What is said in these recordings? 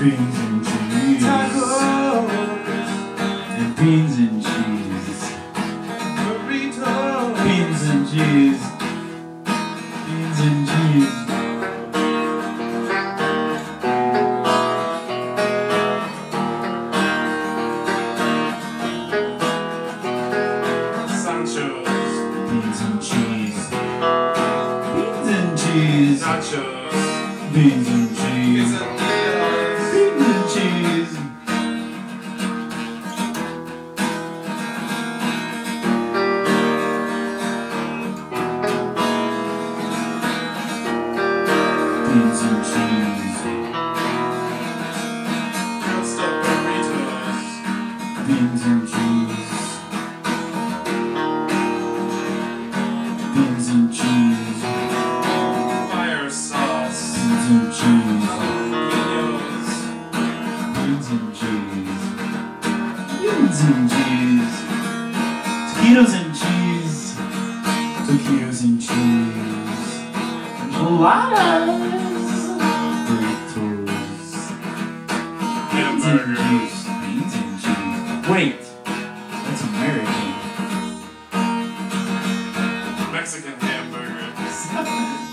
beans and cheese. Tacos and beans and cheese. Burritos. Beans and cheese. Beans and cheese. Sancho's. Beans and cheese. Beans and cheese. Nachos. Beans and cheese. Beans and cheese. Beans and cheese. Non-stop burritos. Beans and cheese. Beans and cheese. Fire sauce. Beans and cheese. Jalapenos. Beans and cheese. Beans and cheese. Taquitos and cheese. Taquitos and cheese. Gelatos. Burritos. Hamburgers. Beans and cheese. Wait, that's American. Mexican hamburgers.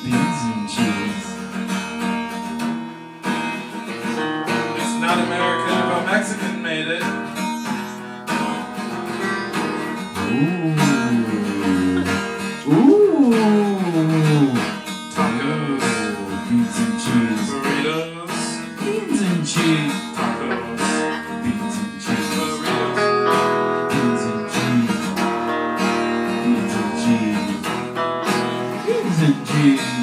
Beans and cheese. It's not American, but Mexican made it. Ooh. Ooh. Tacos. Beans and cheese. Burritos. Beans and cheese. Tacos. Beans and cheese. Burritos. Beans and cheese. Beans and cheese. Beans and cheese.